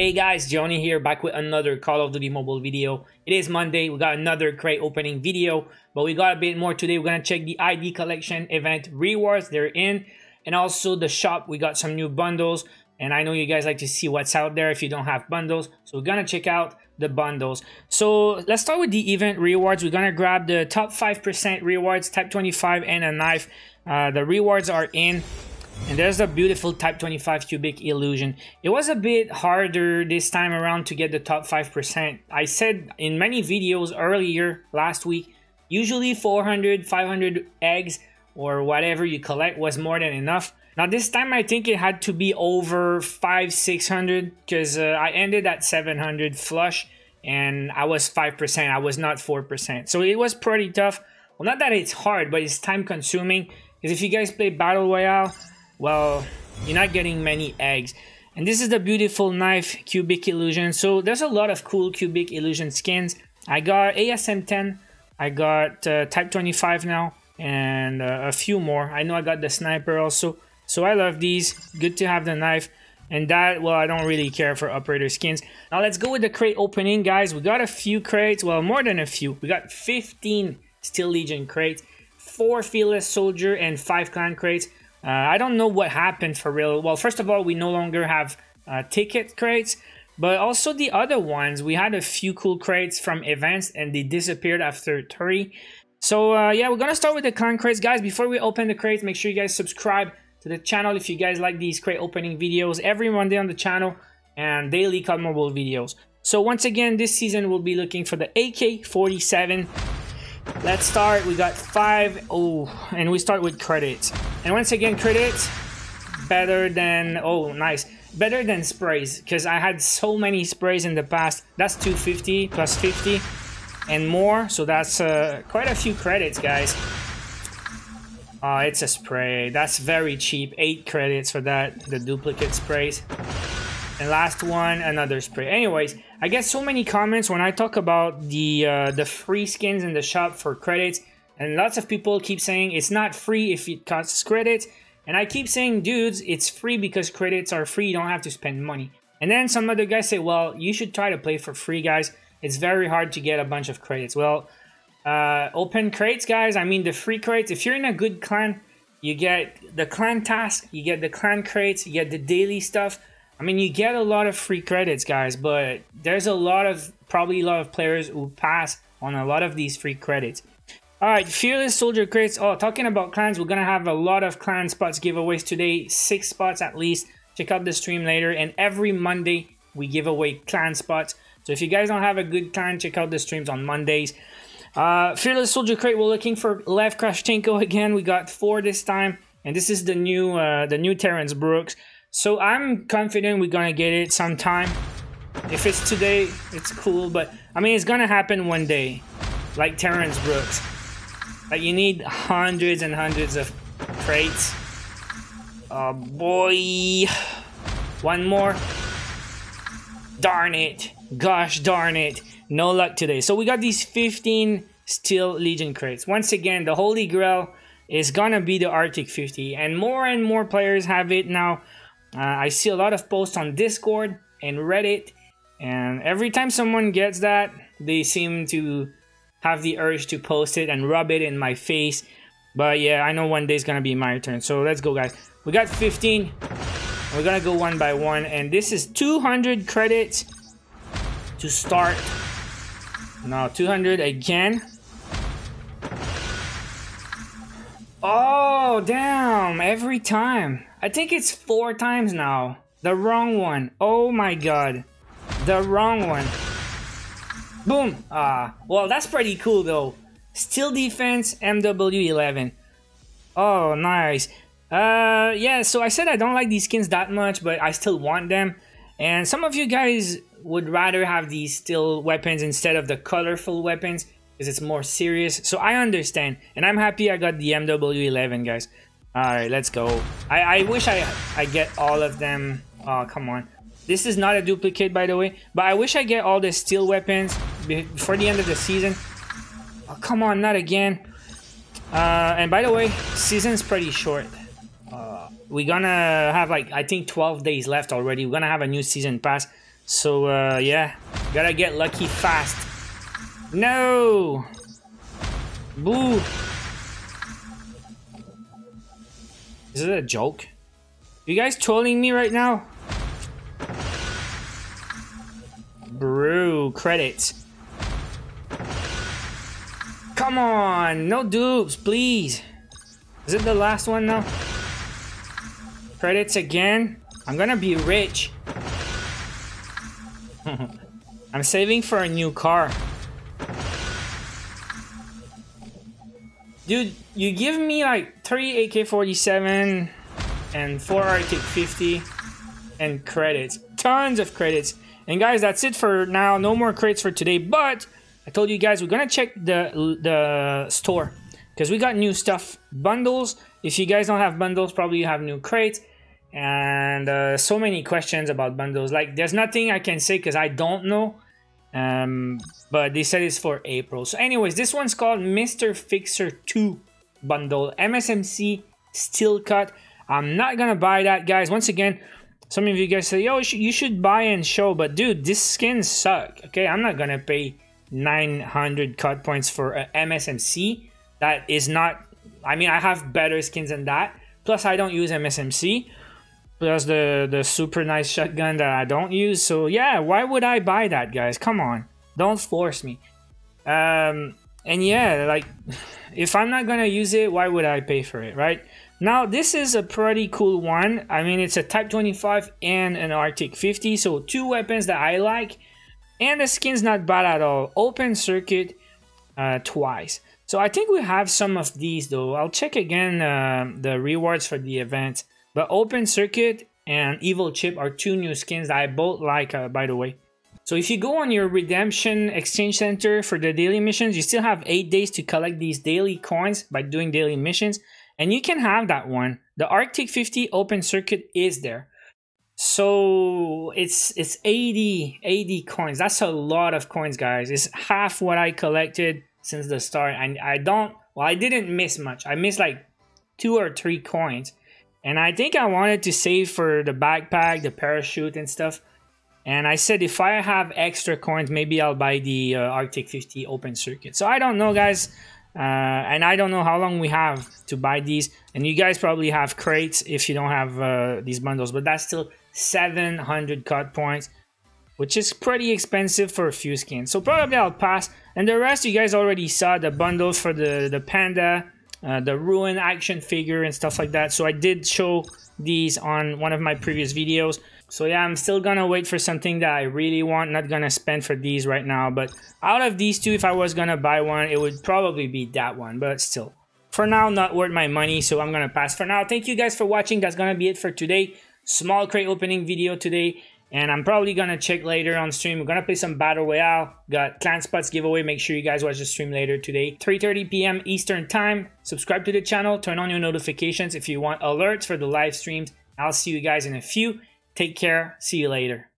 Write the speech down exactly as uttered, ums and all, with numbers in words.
Hey guys, Johnny here, back with another Call of Duty Mobile video. It is Monday, we got another crate opening video, but we got a bit more today. We're gonna check the I D collection event rewards, they're in, and also the shop. We got some new bundles, and I know you guys like to see what's out there if you don't have bundles, so we're gonna check out the bundles. So let's start with the event rewards. We're gonna grab the top five percent rewards, type twenty-five and a knife. Uh, the rewards are in. And there's the beautiful type twenty-five Cubic Illusion. It was a bit harder this time around to get the top five percent. I said in many videos earlier last week, usually four hundred, five hundred eggs or whatever you collect was more than enough. Now this time I think it had to be over five, six hundred because uh, I ended at seven hundred flush and I was five percent, I was not four percent. So it was pretty tough. Well, not that it's hard, but it's time consuming because if you guys play Battle Royale, well, you're not getting many eggs. And this is the beautiful knife Cubic Illusion. So there's a lot of cool Cubic Illusion skins. I got A S M ten, I got uh, type twenty-five now, and uh, a few more. I know I got the sniper also. So I love these, good to have the knife. And that, well, I don't really care for operator skins. Now let's go with the crate opening, guys. We got a few crates, well, more than a few. We got fifteen Steel Legion crates, four Fearless Soldier, and five Clan crates. Uh, I don't know what happened for real. Well, first of all, we no longer have uh, ticket crates, but also the other ones. We had a few cool crates from events and they disappeared after three. So uh, yeah, we're going to start with the clan crates. Guys, before we open the crates, make sure you guys subscribe to the channel if you guys like these crate opening videos every Monday on the channel and daily Call Mobile videos. So once again, this season we'll be looking for the A K forty-seven. Let's start. We got five. Oh, and we start with credits. And once again, credits better than, oh nice, better than sprays, because I had so many sprays in the past. That's two fifty plus fifty and more, so that's uh, quite a few credits, guys. Oh, it's a spray. That's very cheap. Eight credits for that, the duplicate sprays. And last one, another spray. Anyways, I get so many comments when I talk about the uh, the free skins in the shop for credits. And lots of people keep saying it's not free if it costs credits. And I keep saying, dudes, it's free because credits are free. You don't have to spend money. And then some other guys say, well, you should try to play for free, guys. It's very hard to get a bunch of credits. Well, uh, open crates, guys. I mean, the free crates. If you're in a good clan, you get the clan task. You get the clan crates. You get the daily stuff. I mean, you get a lot of free credits, guys. But there's a lot of, probably a lot of players who pass on a lot of these free credits. All right, Fearless Soldier crates. Oh, talking about clans, we're gonna have a lot of clan spots giveaways today, six spots at least. Check out the stream later, and every Monday we give away clan spots. So if you guys don't have a good clan, check out the streams on Mondays. Uh, Fearless Soldier crate, we're looking for Lev Krashtenko again. We got four this time, and this is the new, uh, the new Terrence Brooks. So I'm confident we're gonna get it sometime. If it's today, it's cool, but I mean, it's gonna happen one day, like Terrence Brooks. Like, you need hundreds and hundreds of crates. Oh boy. One more. Darn it. Gosh darn it. No luck today. So we got these fifteen Steel Legion crates. Once again, the Holy Grail is gonna be the Arctic fifty. And more and more players have it now. Uh, I see a lot of posts on Discord and Reddit. And every time someone gets that, they seem to have the urge to post it and rub it in my face. But yeah, I know one day is gonna be my turn. So let's go, guys. We got fifteen. We're gonna go one by one. And this is two hundred credits to start. Now two hundred again. Oh, damn. Every time. I think it's four times now. The wrong one. Oh my god. The wrong one. Boom! Ah, well, that's pretty cool though. Steel Defense M W eleven. Oh, nice. Uh, yeah, so I said I don't like these skins that much, but I still want them. And some of you guys would rather have these steel weapons instead of the colorful weapons because it's more serious. So I understand. And I'm happy I got the M W eleven, guys. Alright, let's go. I, I wish I, I get all of them. Oh, come on. This is not a duplicate, by the way, but I wish I get all the steel weapons before the end of the season. Oh, come on, not again. Uh, and by the way, season's pretty short. Uh, we're gonna have like, I think twelve days left already. We're gonna have a new season pass. So, uh, yeah. Gotta get lucky fast. No! Boo! Is it a joke? You guys trolling me right now? Brew, credits. Come on! No dupes, please! Is it the last one now? Credits again? I'm gonna be rich. I'm saving for a new car. Dude, you give me like three A K forty-seven and four Arctic fifty and credits. Tons of credits. And guys, that's it for now. No more credits for today, but I told you guys we're gonna check the, the store because we got new stuff. Bundles. If you guys don't have bundles, probably you have new crates. And uh, so many questions about bundles. Like, there's nothing I can say because I don't know. Um, but they said it's for April. So anyways, this one's called Mister Fixer two bundle. M S M C Steel Cut. I'm not going to buy that, guys. Once again, some of you guys say, yo, you should buy and show. But dude, these skins suck. Okay, I'm not going to pay nine hundred cut points for a M S M C. That is not... I mean, I have better skins than that. Plus, I don't use M S M C. Plus the, the super nice shotgun that I don't use. So yeah, why would I buy that, guys? Come on. Don't force me. Um, and yeah, like, if I'm not going to use it, why would I pay for it, right? Now, this is a pretty cool one. I mean, it's a Type twenty-five and an Arctic fifty. So two weapons that I like. And the skin's not bad at all. Open Circuit uh, twice. So I think we have some of these, though. I'll check again uh, the rewards for the event. But Open Circuit and Evil Chip are two new skins that I both like, uh, by the way. So if you go on your Redemption Exchange Center for the daily missions, you still have eight days to collect these daily coins by doing daily missions. And you can have that one. The Arctic fifty Open Circuit is there. So it's it's eighty, eighty coins. That's a lot of coins, guys. It's half what I collected since the start. And I don't... Well, I didn't miss much. I missed like two or three coins. And I think I wanted to save for the backpack, the parachute and stuff. And I said if I have extra coins, maybe I'll buy the uh, Arctic fifty Open Circuit. So I don't know, guys. Uh, and I don't know how long we have to buy these. And you guys probably have crates if you don't have uh, these bundles. But that's still seven hundred cut points, which is pretty expensive for a few skins. So probably I'll pass. And the rest, you guys already saw the bundles for the, the Panda... Uh, the Ruin action figure and stuff like that. So I did show these on one of my previous videos. So yeah, I'm still gonna wait for something that I really want. Not gonna spend for these right now. But out of these two, if I was gonna buy one, it would probably be that one. But still, for now, not worth my money. So I'm gonna pass for now. Thank you guys for watching. That's gonna be it for today. Small crate opening video today. And I'm probably gonna check later on stream. We're gonna play some Battle Royale. Got Clan Spots giveaway. Make sure you guys watch the stream later today. three thirty p m Eastern time. Subscribe to the channel. Turn on your notifications if you want alerts for the live streams. I'll see you guys in a few. Take care. See you later.